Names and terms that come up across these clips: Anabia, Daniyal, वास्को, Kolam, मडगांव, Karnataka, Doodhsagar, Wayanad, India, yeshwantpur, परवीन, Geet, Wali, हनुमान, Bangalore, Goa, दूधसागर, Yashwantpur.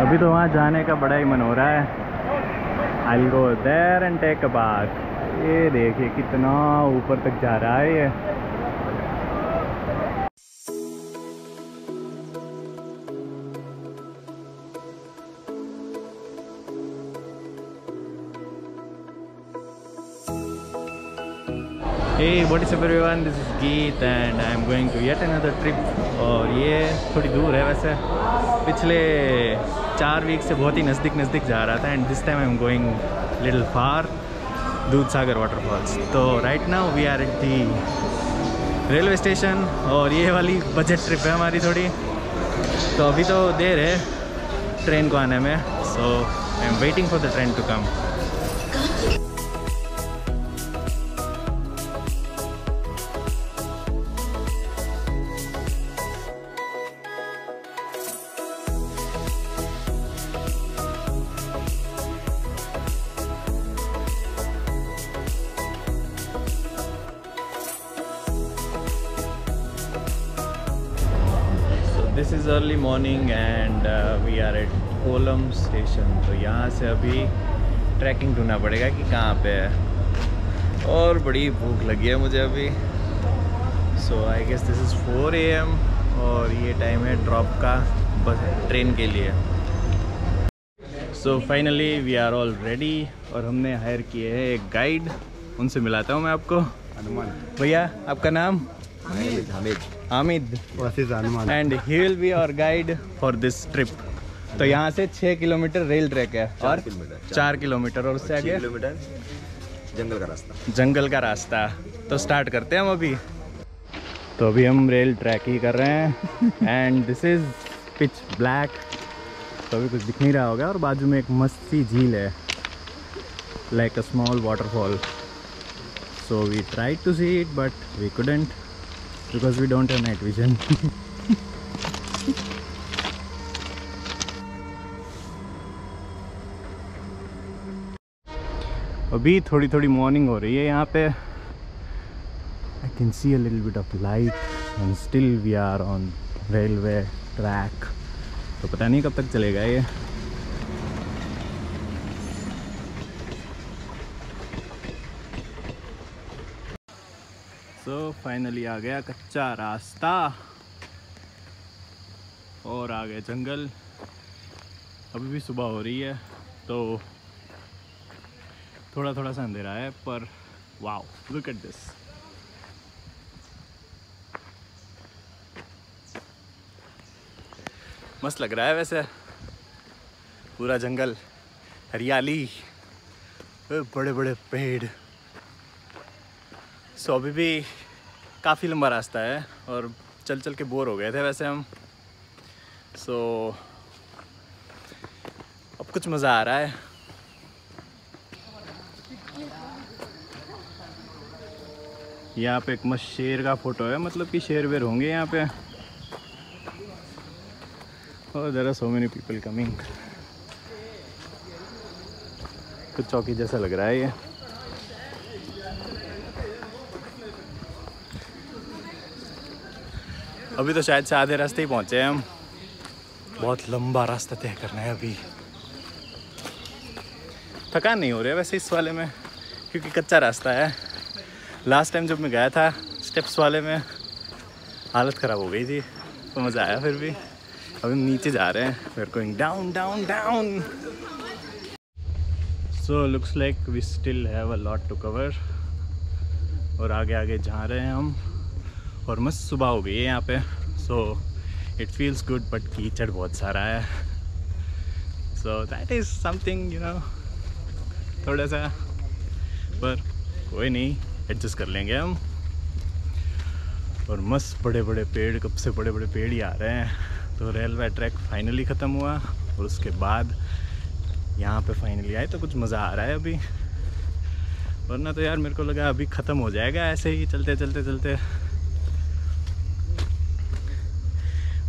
अभी तो वहाँ जाने का बड़ा ही मन हो रहा है। I will go there and take a bath. ये देखिए कितना ऊपर तक जा रहा है ये। Hey, what is up everyone? This is Geet and I am going to yet another trip। और ये थोड़ी दूर है वैसे, पिछले 4 वीक से बहुत ही नज़दीक जा रहा था। And this time I am going little far, दूधसागर waterfalls. तो right now we are at the railway station और ये वाली बजट ट्रिप है हमारी थोड़ी। तो अभी तो देर है ट्रेन को आने में, so I am waiting for the train to come. This is early morning and we are at kolam station. तो यहाँ से अभी ट्रैकिंग ढूंढना पड़ेगा कि कहाँ पे है, और बड़ी भूख लगी है मुझे अभी। So I guess this is 4 AM और ये टाइम है ड्रॉप का बस ट्रेन के लिए। So finally we are all ready और हमने हायर किए हैं एक गाइड, उनसे मिलाता हूँ मैं आपको। हनुमान भैया, आपका नाम? Amid and he will be our guide for this trip. तो यहाँ से 6 किलोमीटर रेल ट्रैक है और 4 किलोमीटर और उससे आगे जंगल का रास्ता। तो स्टार्ट करते हैं हम अभी। तो अभी हम रेल ट्रैक ही कर रहे हैं and this is pitch black, तो अभी कुछ दिख नहीं रहा होगा। और बाजू में एक मस्त सी झील है, like a small waterfall. So we tried to see it but we couldn't because we don't have night vision। अभी थोड़ी मॉर्निंग हो रही है यहाँ पे। I can see a little bit of light and still we are on railway track. तो पता नहीं कब तक चलेगा ये। तो फाइनली आ गया कच्चा रास्ता और आ गया जंगल। अभी भी सुबह हो रही है तो थोड़ा सा अंधेरा है, पर वाओ लुक एट दिस। मस्त लग रहा है वैसे, पूरा जंगल, हरियाली, बड़े बड़े पेड़। सो अभी भी काफ़ी लंबा रास्ता है और चल के बोर हो गए थे वैसे हम। सो अब कुछ मज़ा आ रहा है। यहाँ पे एक मस्त शेर का फोटो है, मतलब कि शेर होंगे यहाँ पे। और there are so many people coming. कुछ चौकी जैसा लग रहा है ये। अभी तो शायद से आधे रास्ते ही पहुंचे हैं हम, बहुत लंबा रास्ता तय करना है अभी। थकान नहीं हो रही है वैसे इस वाले में क्योंकि कच्चा रास्ता है। लास्ट टाइम जब मैं गया था स्टेप्स वाले में हालत ख़राब हो गई थी, तो मज़ा आया फिर भी। अभी हम नीचे जा रहे हैं, फिर going down. So looks like we still have a lot to cover और आगे जा रहे हैं हम। और मस्त सुबह हो गई है यहाँ पे, so it feels good, but कीचड़ बहुत सारा है। So that is something you know, थोड़ा सा, पर कोई नहीं, एडजस्ट कर लेंगे हम। और मस्त बड़े पेड़, कब से बड़े पेड़ ही आ रहे हैं। तो रेलवे ट्रैक फाइनली ख़त्म हुआ और उसके बाद यहाँ पे फाइनली आए, तो कुछ मज़ा आ रहा है अभी। वरना तो यार मेरे को लगा अभी ख़त्म हो जाएगा ऐसे ही चलते।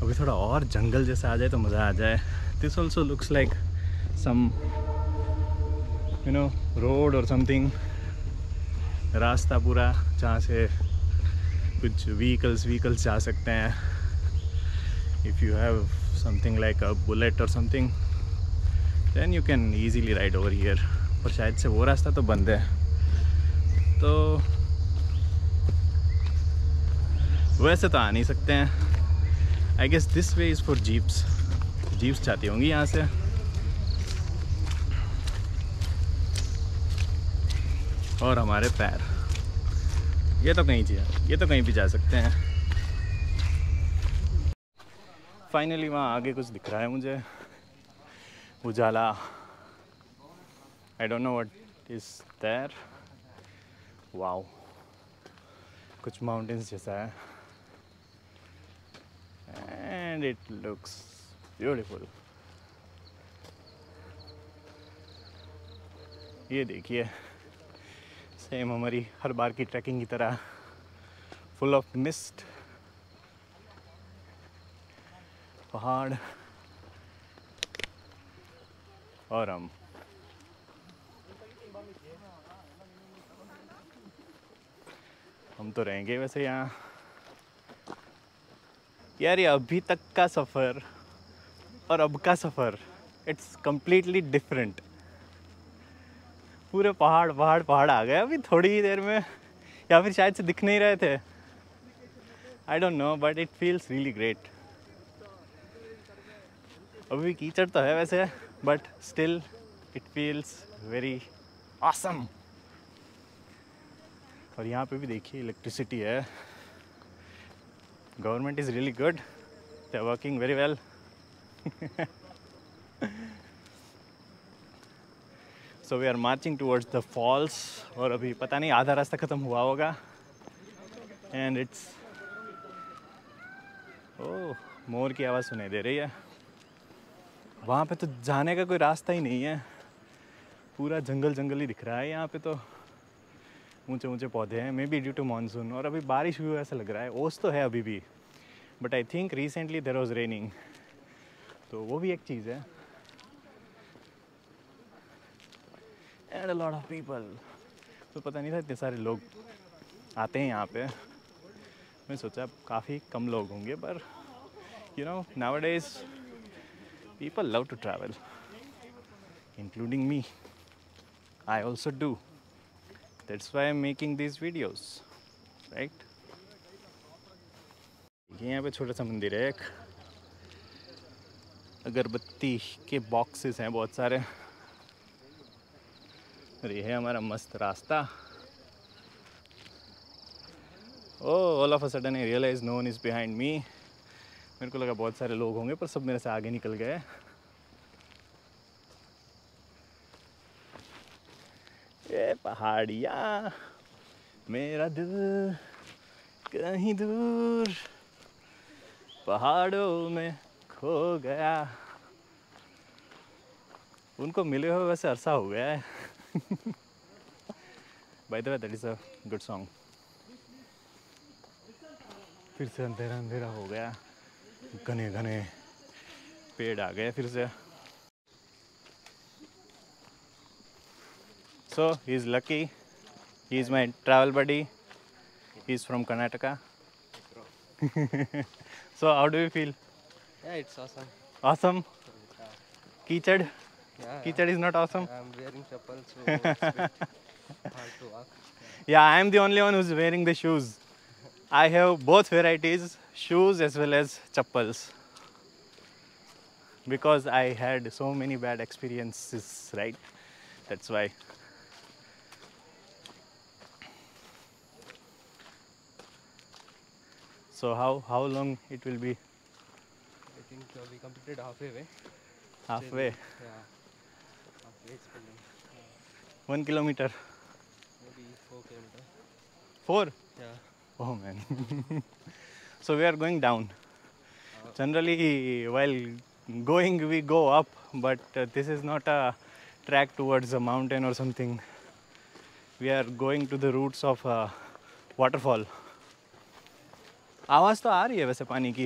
अभी थोड़ा और जंगल जैसा आ जाए तो मज़ा आ जाए। This also looks like some you know road और समथिंग, रास्ता पूरा जहाँ से कुछ व्हीकल्स जा सकते हैं। If you have something like a bullet और something then you can easily ride over here. पर शायद से वो रास्ता तो बंद है, तो वैसे तो आ नहीं सकते हैं। I guess this way is for jeeps, jeeps चाहती होंगी यहाँ से। और हमारे पैर, ये तो कहीं भी जा सकते हैं। फाइनली वहाँ आगे कुछ दिख रहा है मुझे, उजाला। I don't know what is there. Wow, कुछ माउंटेन्स जैसा है एंड इट लुक्स ब्यूटीफुल। ये देखिए, सेम हमारी हर बार की ट्रैकिंग की तरह फुल ऑफ मिस्ट, पहाड़ और हम। तो रहेंगे वैसे यहाँ यार। ये अभी तक का सफ़र और अब का सफ़र, इट्स कम्प्लीटली डिफरेंट। पूरे पहाड़ पहाड़ पहाड़ आ गए अभी थोड़ी ही देर में, या फिर शायद से दिख नहीं रहे थे, I don't know, but it feels really great. अभी कीचड़ तो है वैसे, but still it feels very awesome. और यहाँ पे भी देखिए इलेक्ट्रिसिटी है। Government is really good, they are working very well. So we are marching towards the falls, और अभी पता नहीं आधा रास्ता ख़त्म हुआ होगा। एंड इट्स, ओह, मोर की आवाज़ सुनाई दे रही है। वहाँ पे तो जाने का कोई रास्ता ही नहीं है, पूरा जंगल जंगल ही दिख रहा है। यहाँ पे तो ऊंचे ऊंचे पौधे हैं, maybe due to monsoon, और अभी बारिश हुई ऐसा लग रहा है। ओस तो है अभी भी, but I think recently there was raining, तो वो भी एक चीज़ है। And a lot of people, तो पता नहीं था इतने सारे लोग आते हैं यहाँ पे। मैं सोचा काफ़ी कम लोग होंगे, पर you know nowadays people love to travel, including me, I also do. That's why I'm making these videos, right? यहाँ पे छोटा सा मंदिर है, एक अगरबत्ती के बॉक्सेस हैं बहुत सारे। और ये है हमारा मस्त रास्ता। Oh, all of a sudden I realise no one is behind me. मेरे को लगा बहुत सारे लोग होंगे, पर सब मेरे से आगे निकल गए। ये पहाड़िया, मेरा दिल कहीं दूर पहाड़ों में खो गया। उनको मिले हुए वैसे अरसा हो गया है। By the way, that is a good song. फिर से अंधेरा अंधेरा हो गया, घने घने पेड़ आ गए फिर से। So he is lucky. He is my travel buddy. He is from Karnataka. So how do you feel? Yeah, it's awesome. Awesome. Kichad. Yeah, Kichad is not awesome. I'm wearing chappals, so it's a bit hard to walk. Yeah, I am the only one who's wearing the shoes. I have both varieties, shoes as well as chappals, because I had so many bad experiences. Right. That's why. So how long it will be? I think we completed halfway. Halfway. Yeah. Halfway is pending. 1 kilometer. Maybe 4 kilometers. 4? Yeah. Oh man. So we are going down. Generally, while going we go up, but this is not a track towards a mountain or something. We are going to the roots of a waterfall. आवाज़ तो आ रही है वैसे पानी की।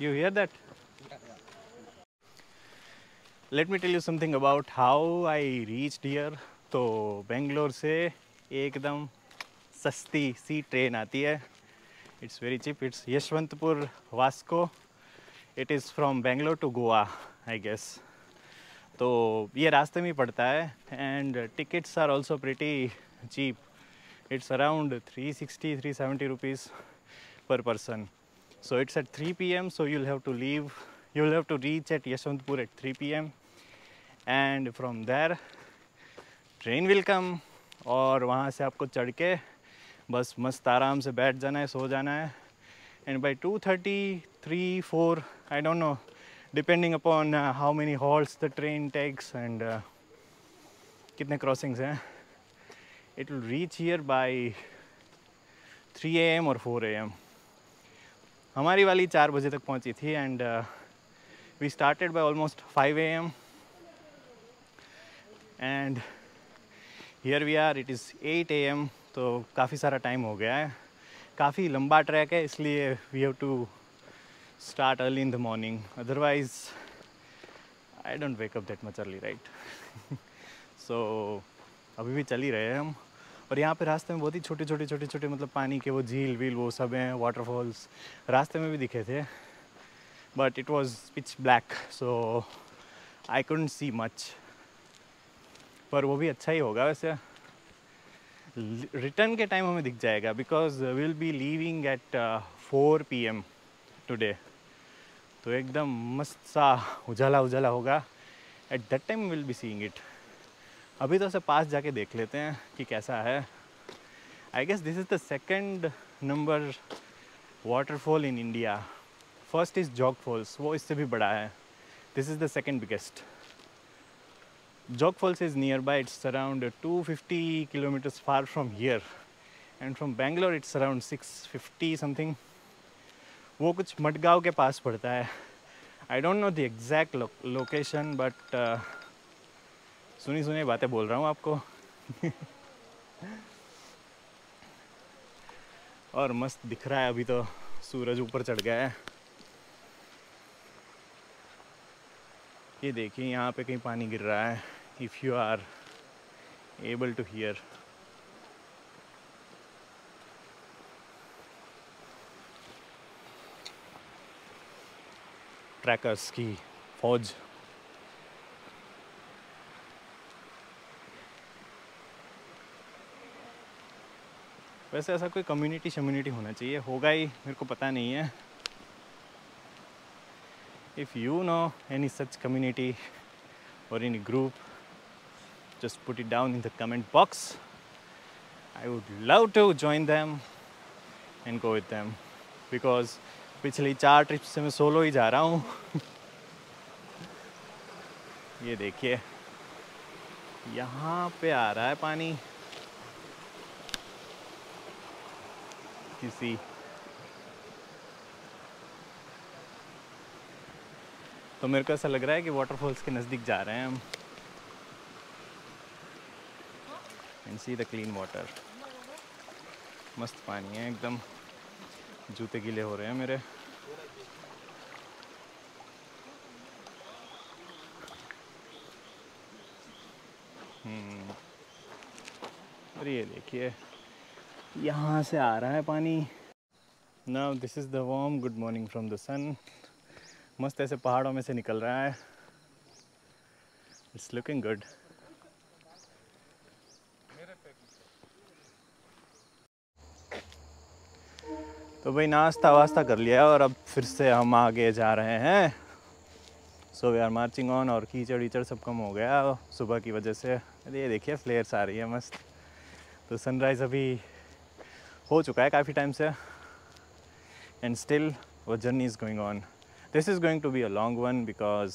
You hear that? Let me tell you something about how I reached here. तो बेंगलोर से एकदम सस्ती सी ट्रेन आती है, it's very cheap, it's Yesvantpur वास्को। It is from Bangalore to Goa I guess. तो ये रास्ते में पड़ता है and tickets are also pretty cheap, it's around 360-370 rupees per person. So it's at 3 p.m. so you'll have to leave, you'll have to reach at Yashwantpur at 3 p.m. and from there train will come और वहाँ से आपको चढ़ के बस मस्त आराम से बैठ जाना है, सो जाना है and by 2:30, 3, 4 I don't know depending upon how many halts the train takes and कितने crossings हैं, it will reach here by 3 a.m. or 4 a.m. हमारी वाली 4 बजे तक पहुंची थी and we started by almost 5 AM and here we are, it is 8 AM। तो काफ़ी सारा टाइम हो गया है, काफ़ी लंबा ट्रैक है, इसलिए we have to start early in the morning, otherwise I don't wake up that much early, right. सो अभी भी चल ही रहे हैं हम, और यहाँ पे रास्ते में बहुत ही छोटे मतलब पानी के वो झील वील वो सब हैं, वाटरफॉल्स रास्ते में भी दिखे थे, but it was pitch black so I couldn't see much, पर वो भी अच्छा ही होगा वैसे। रिटर्न के टाइम हमें दिख जाएगा because we will be leaving at 4 PM today. तो एकदम मस्त सा उजाला उजाला होगा, at that time will be seeing it. अभी तो उसे पास जाके देख लेते हैं कि कैसा है। I guess this is the second number waterfall in India, first is Jog false, वो इससे भी बड़ा है, this is the second biggest. Jog false is nearby, it's around 250 kilometres far from here and from Bangalore it's around 650 something. वो कुछ मडगांव के पास पड़ता है, I don't know the exact location but सुनी सुनी बातें बोल रहा हूँ आपको। और मस्त दिख रहा है, अभी तो सूरज ऊपर चढ़ गया है। ये देखिए यहाँ पे कहीं पानी गिर रहा है, if you are able to hear. Trekkers की फौज। वैसे ऐसा कोई कम्युनिटी शम्युनिटी होना चाहिए, होगा ही, मेरे को पता नहीं है। If you know any such community और any group just put it down in the comment box, I would love to join them and go with them, because पिछली 4 ट्रिप से मैं सोलो ही जा रहा हूँ। ये देखिए यहाँ पे आ रहा है पानी, किसी तो मेरे को ऐसा लग रहा है कि वाटरफॉल्स के नज़दीक जा रहे हैं हम। And see the clean water, मस्त पानी है एकदम, जूते गीले हो रहे हैं मेरे। और ये देखिए यहाँ से आ रहा है पानी। Now this is the warm good morning from the sun, मस्त ऐसे पहाड़ों में से निकल रहा है, इट्स लुकिंग गुड। तो भाई नाश्ता वास्ता कर लिया और अब फिर से हम आगे जा रहे हैं। So we are marching on, और कीचड़ वीचड़ सब कम हो गया सुबह की वजह से। अरे ये देखिए फ्लेयर्स आ रही है मस्त। तो सनराइज़ अभी हो चुका है काफ़ी टाइम से एंड स्टिल वो journey is going on. This is going to be a long one because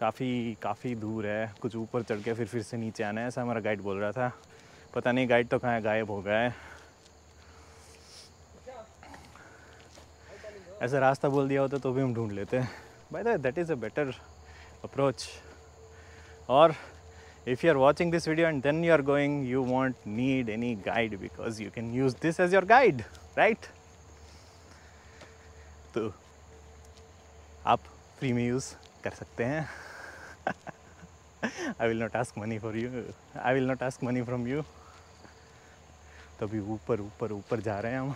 काफ़ी दूर है, कुछ ऊपर चढ़ के फिर से नीचे आना है, ऐसा हमारा गाइड बोल रहा था। पता नहीं गाइड तो कहाँ गायब हो गया है, ऐसा रास्ता बोल दिया होता तो भी हम ढूंढ लेते हैं। By the way that is a better approach. और if you are watching this video and then you are going, you won't need any guide because you can use this as your guide, right? तो आप free में use कर सकते हैं। I will not ask money from you। तो अभी ऊपर ऊपर जा रहे हैं हम।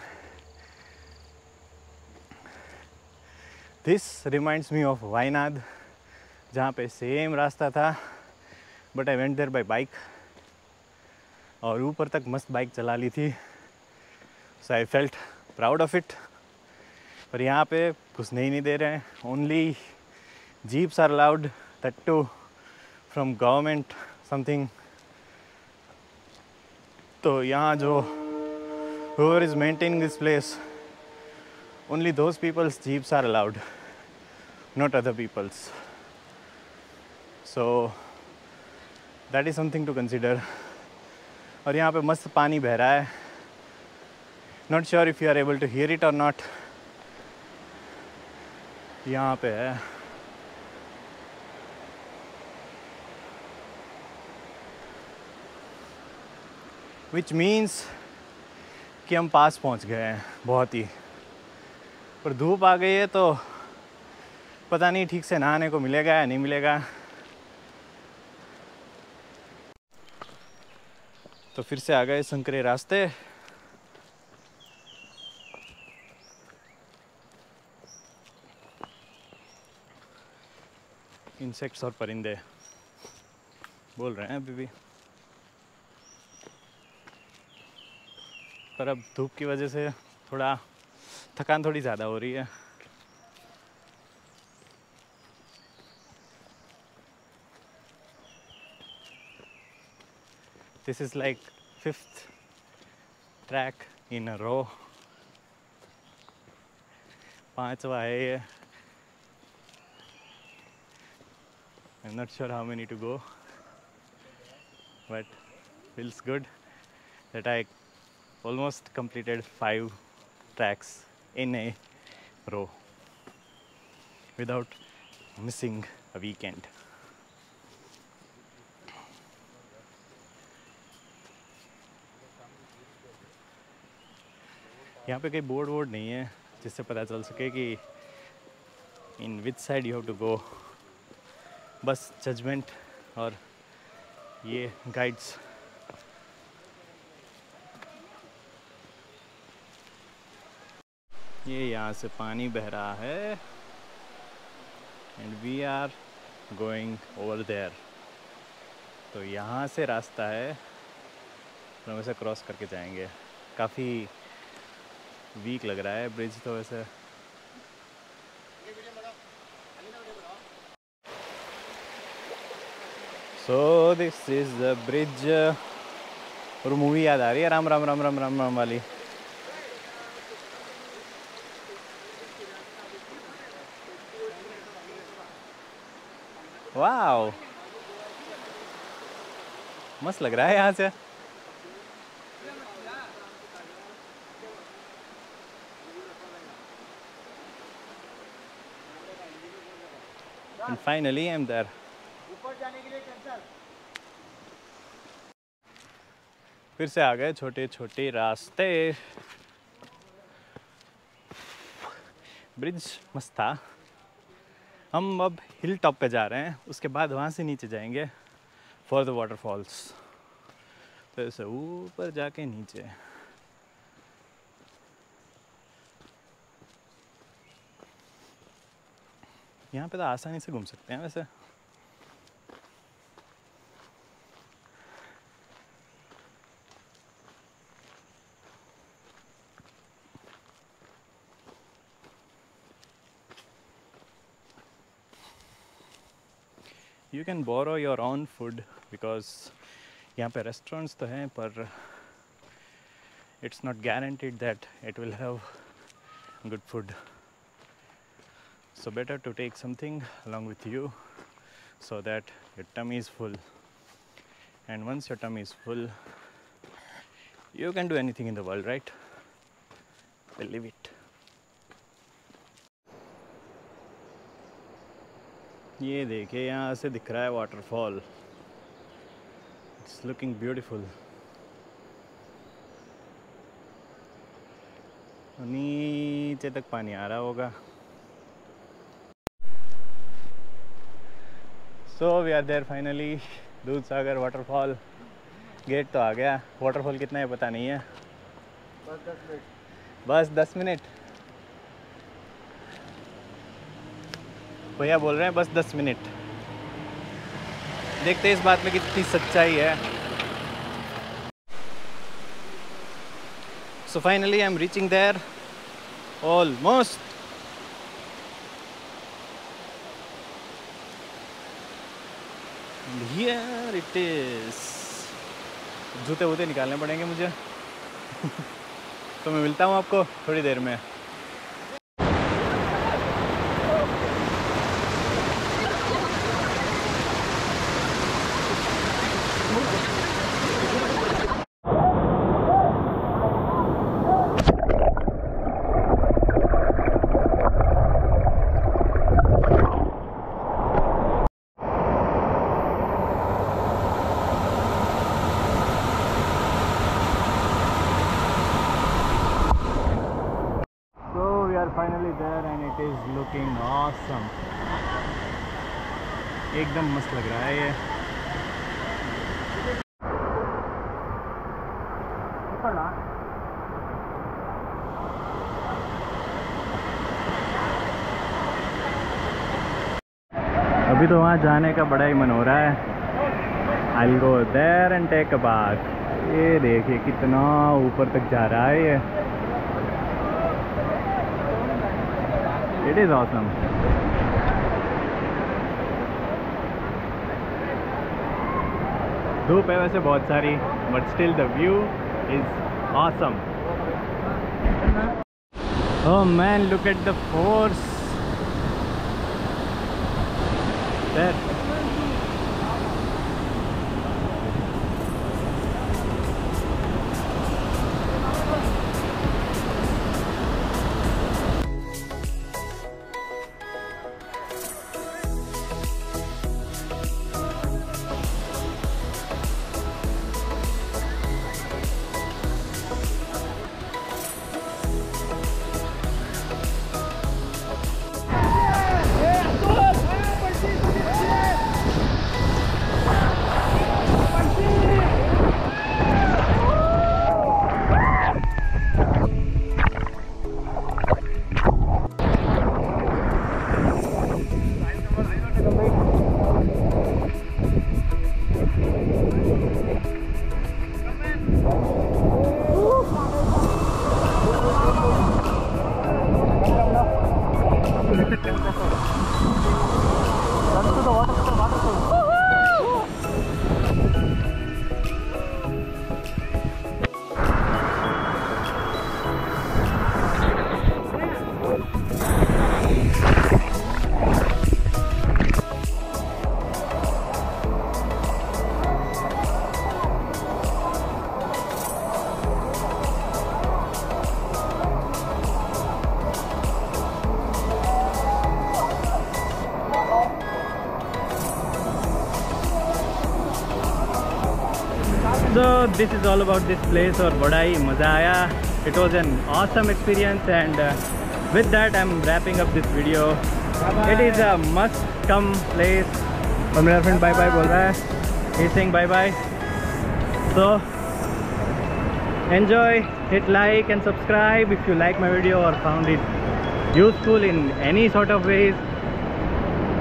This reminds me of Wayanad, जहाँ पे सेम रास्ता था but I went there by bike और ऊपर तक मस्त बाइक चला ली थी, so I felt proud of it. पर यहाँ पे घुसने ही नहीं दे रहे हैं, only jeeps are allowed, that too from government something. तो यहाँ जो whoever is maintaining this place, only those people's jeeps are allowed, not other people's. So that is something to consider. और यहाँ पे मस्त पानी बह रहा है, not sure if you are able to hear it or not. यहाँ पे है, which means कि हम पास पहुँच गए हैं बहुत ही। पर धूप आ गई है तो पता नहीं ठीक से नहाने को मिलेगा या नहीं मिलेगा। तो फिर से आ गए संकरे रास्ते। इंसेक्ट्स और परिंदे बोल रहे हैं अभी भी, पर अब धूप की वजह से थोड़ा थकान थोड़ी ज़्यादा हो रही है। This is like 5th trek in a row, 5वां है ये। I am not sure how many to go but feels good that I almost completed 5 tracks in a row without missing a weekend. यहाँ पे कोई board ward नहीं है जिससे पता चल सके कि in which side you have to go. बस judgment और ये guides। ये यहाँ से पानी बह रहा है and we are going over there. तो यहाँ से रास्ता है, तो हम ऐसे क्रॉस करके जाएंगे। काफ़ी वीक लग रहा है ब्रिज तो वैसे। So this is the bridge. और मूवी याद आ रही है राम राम राम राम राम राम वाली। वाओ, मस्त लग रहा है यहाँ से। And finally I am there. फिर से आ गए छोटे छोटे रास्ते। ब्रिज मस्त था। हम अब हिल टॉप पे जा रहे हैं, उसके बाद वहाँ से नीचे जाएंगे फॉर द वाटरफॉल्स। तो ऐसे ऊपर जाके नीचे। यहाँ पे तो आसानी से घूम सकते हैं वैसे। You can borrow your own food because यहाँ पे रेस्टोरेंट्स तो हैं पर it's not guaranteed that it will have good food. So better to take something along with you so that your tummy is full. And once your tummy is full, you can do anything in the world, right? Believe it. ये देखिए यहाँ से दिख रहा है waterfall. It's looking beautiful. नीचे तक पानी आ रहा होगा। So we are there finally. दूधसागर waterfall gate तो आ गया। वाटरफॉल कितना है पता नहीं है, बस 10 मिनट। भैया बोल रहे हैं बस 10 मिनट। देखते हैं इस बात में कितनी सच्चाई है। So finally I am reaching there almost. Here it is. जूते वूते निकालने पड़ेंगे मुझे। तो मैं मिलता हूँ आपको थोड़ी देर में। एकदम मस्त लग रहा है ये। अभी तो वहाँ जाने का बड़ा ही मन हो रहा है। I'll go there and take a bath। ये देखिए कितना ऊपर तक जा रहा है ये। It is awesome। धूप है वैसे बहुत सारी but still the view is awesome. Oh man look at the force. So this is all about this place और बड़ा ही मज़ा आया। It was an awesome experience and with that I'm wrapping up this video। It is a must come place। और मेरा friend bye bye बोल रहा है। He's saying bye bye। So enjoy, hit like and subscribe if you like my video or found it useful in any sort of ways।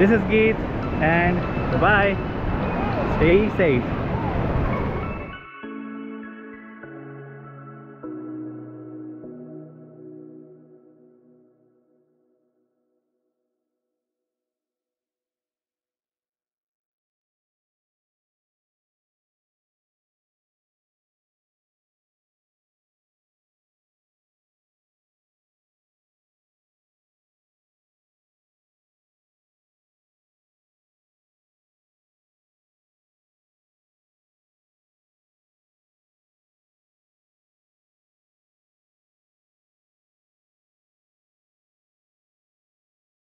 This is Geet and bye। Stay safe।